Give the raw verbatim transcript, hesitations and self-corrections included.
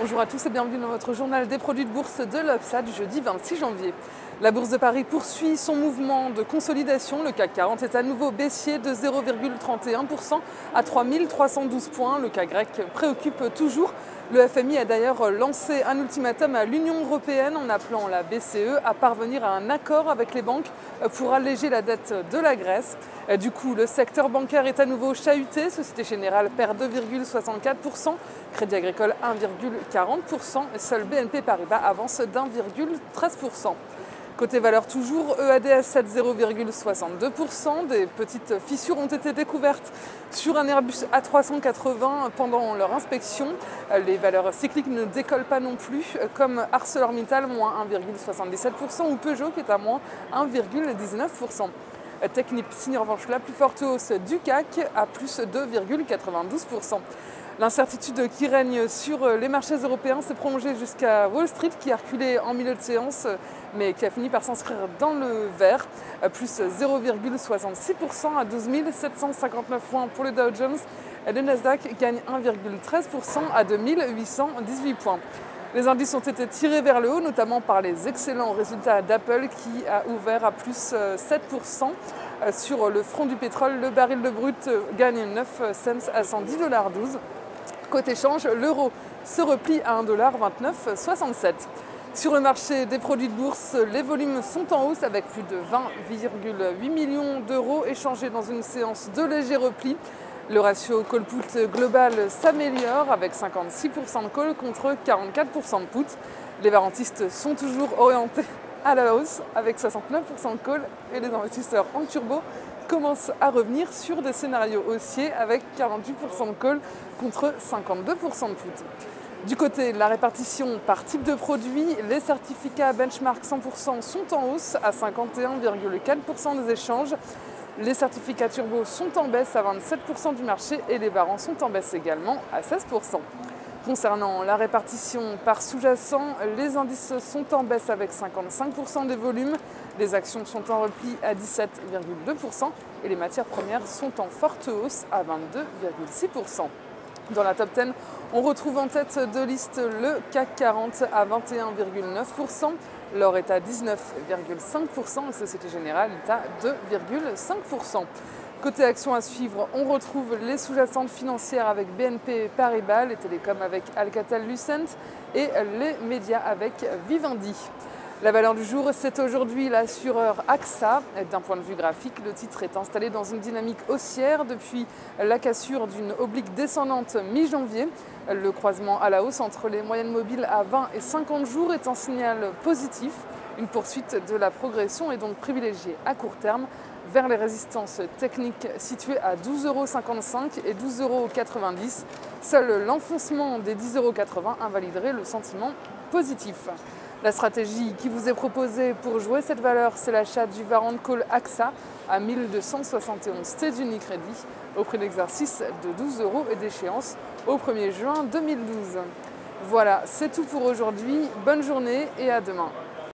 Bonjour à tous et bienvenue dans votre journal des produits de bourse de l'U P S A du jeudi vingt-six janvier. La Bourse de Paris poursuit son mouvement de consolidation. Le CAC quarante est à nouveau baissier de zéro virgule trente et un pour cent à trois mille trois cent douze points. Le C A C préoccupe toujours. Le F M I a d'ailleurs lancé un ultimatum à l'Union européenne en appelant la B C E à parvenir à un accord avec les banques pour alléger la dette de la Grèce. Du coup, le secteur bancaire est à nouveau chahuté. Société Générale perd deux virgule soixante-quatre pour cent, Crédit Agricole un virgule quarante pour cent et seul B N P Paribas avance d'un virgule treize pour cent. Côté valeur toujours, E A D S cède zéro virgule soixante-deux pour cent. Des petites fissures ont été découvertes sur un Airbus A trois cent quatre-vingts pendant leur inspection. Les valeurs cycliques ne décollent pas non plus, comme ArcelorMittal, moins un virgule soixante-dix-sept pour cent, ou Peugeot qui est à moins un virgule dix-neuf pour cent. Technip signe en revanche la plus forte hausse du C A C à plus deux virgule quatre-vingt-douze pour cent. L'incertitude qui règne sur les marchés européens s'est prolongée jusqu'à Wall Street qui a reculé en milieu de séance mais qui a fini par s'inscrire dans le vert, plus zéro virgule soixante-six pour cent à douze mille sept cent cinquante-neuf points pour le Dow Jones. Le Nasdaq gagne un virgule treize pour cent à deux mille huit cent dix-huit points. Les indices ont été tirés vers le haut, notamment par les excellents résultats d'Apple qui a ouvert à plus sept pour cent. Sur le front du pétrole, le baril de brut gagne neuf cents à cent dix dollars douze. Côté change, l'euro se replie à un virgule vingt-neuf soixante-sept dollars. Sur le marché des produits de bourse, les volumes sont en hausse avec plus de vingt virgule huit millions d'euros échangés dans une séance de léger repli. Le ratio call-put global s'améliore avec cinquante-six pour cent de call contre quarante-quatre pour cent de put. Les varantistes sont toujours orientés à la hausse avec soixante-neuf pour cent de call et les investisseurs en turbo commencent à revenir sur des scénarios haussiers avec quarante-huit pour cent de call contre cinquante-deux pour cent de put. Du côté de la répartition par type de produit, les certificats benchmark cent pour cent sont en hausse à cinquante et un virgule quatre pour cent des échanges. Les certificats turbo sont en baisse à vingt-sept pour cent du marché et les varants sont en baisse également à seize pour cent. Concernant la répartition par sous-jacent, les indices sont en baisse avec cinquante-cinq pour cent des volumes, les actions sont en repli à dix-sept virgule deux pour cent et les matières premières sont en forte hausse à vingt-deux virgule six pour cent. Dans la top dix, on retrouve en tête de liste le CAC quarante à vingt et un virgule neuf pour cent, l'or est à dix-neuf virgule cinq pour cent et la Société Générale est à deux virgule cinq pour cent. Côté actions à suivre, on retrouve les sous-jacentes financières avec B N P Paribas, les télécoms avec Alcatel-Lucent et les médias avec Vivendi. La valeur du jour, c'est aujourd'hui l'assureur A X A. D'un point de vue graphique, le titre est installé dans une dynamique haussière depuis la cassure d'une oblique descendante mi-janvier. Le croisement à la hausse entre les moyennes mobiles à vingt et cinquante jours est un signal positif. Une poursuite de la progression est donc privilégiée à court terme vers les résistances techniques situées à douze virgule cinquante-cinq euros et douze virgule quatre-vingt-dix euros. Seul l'enfoncement des dix virgule quatre-vingts euros invaliderait le sentiment positif. La stratégie qui vous est proposée pour jouer cette valeur, c'est l'achat du Warrant Call A X A à mille deux cent soixante et onze T d'UniCredit au prix d'exercice de douze euros et d'échéance au premier juin deux mille douze. Voilà, c'est tout pour aujourd'hui. Bonne journée et à demain.